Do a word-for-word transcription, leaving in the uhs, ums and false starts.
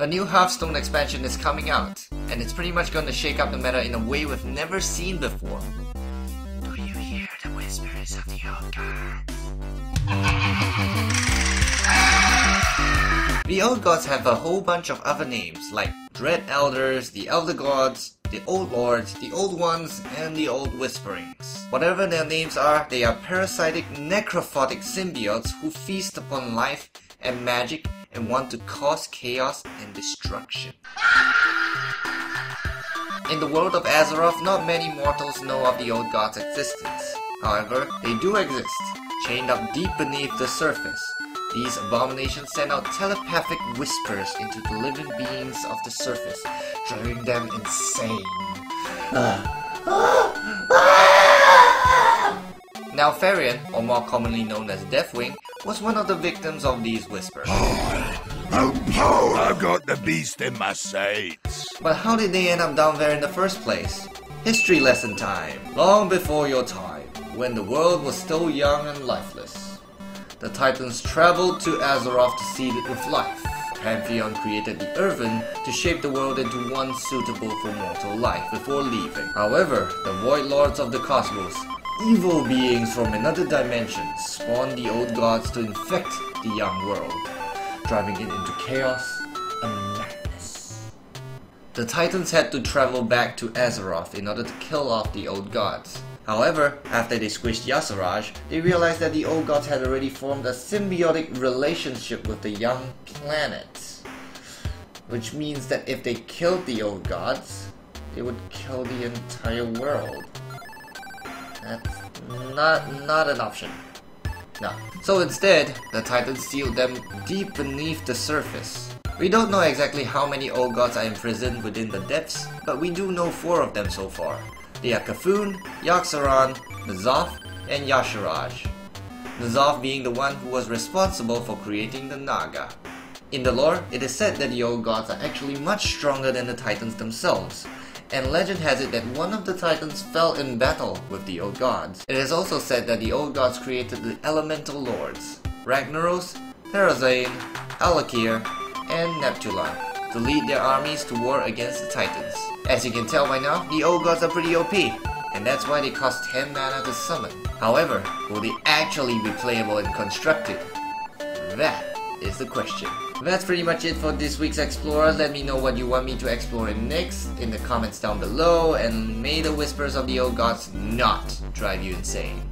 The new Hearthstone expansion is coming out, and it's pretty much going to shake up the meta in a way we've never seen before. Do you hear the whispers of the Old Gods? The Old Gods have a whole bunch of other names like Dread Elders, the Elder Gods, the Old Lords, the Old Ones, and the Old Whisperings. Whatever their names are, they are parasitic necrophotic symbiotes who feast upon life and magic and want to cause chaos and destruction. In the world of Azeroth, not many mortals know of the Old Gods' existence. However, they do exist, chained up deep beneath the surface. These abominations send out telepathic whispers into the living beings of the surface, driving them insane. Now Farion, or more commonly known as Deathwing, was one of the victims of these whispers. Oh, oh, oh, I've got the beast in my sights. But how did they end up down there in the first place? History lesson time. Long before your time, when the world was still young and lifeless, the Titans traveled to Azeroth to seed it with life. Pantheon created the Irvine to shape the world into one suitable for mortal life before leaving. However, the Void Lords of the Cosmos, evil beings from another dimension, spawned the Old Gods to infect the young world, driving it into chaos and madness. The Titans had to travel back to Azeroth in order to kill off the Old Gods. However, after they squished Yasiraj, they realized that the Old Gods had already formed a symbiotic relationship with the young planet, which means that if they killed the Old Gods, they would kill the entire world. That's not, not an option. No. So instead, the Titans sealed them deep beneath the surface. We don't know exactly how many Old Gods are imprisoned within the depths, but we do know four of them so far. They are C'Thun, Yasiraj, N'Zoth, and Yasiraj. N'Zoth being the one who was responsible for creating the Naga. In the lore, it is said that the Old Gods are actually much stronger than the Titans themselves, and legend has it that one of the Titans fell in battle with the Old Gods. It is also said that the Old Gods created the Elemental Lords, Ragnaros, Therazane, Alakir, and Neptulon, to lead their armies to war against the Titans. As you can tell by now, the Old Gods are pretty O P, and that's why they cost ten mana to summon. However, will they actually be playable and constructed? That is the question. That's pretty much it for this week's Explorer. Let me know what you want me to explore in next in the comments down below, and may the whispers of the Old Gods not drive you insane.